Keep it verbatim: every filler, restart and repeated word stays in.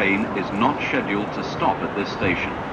train is not scheduled to stop at this station.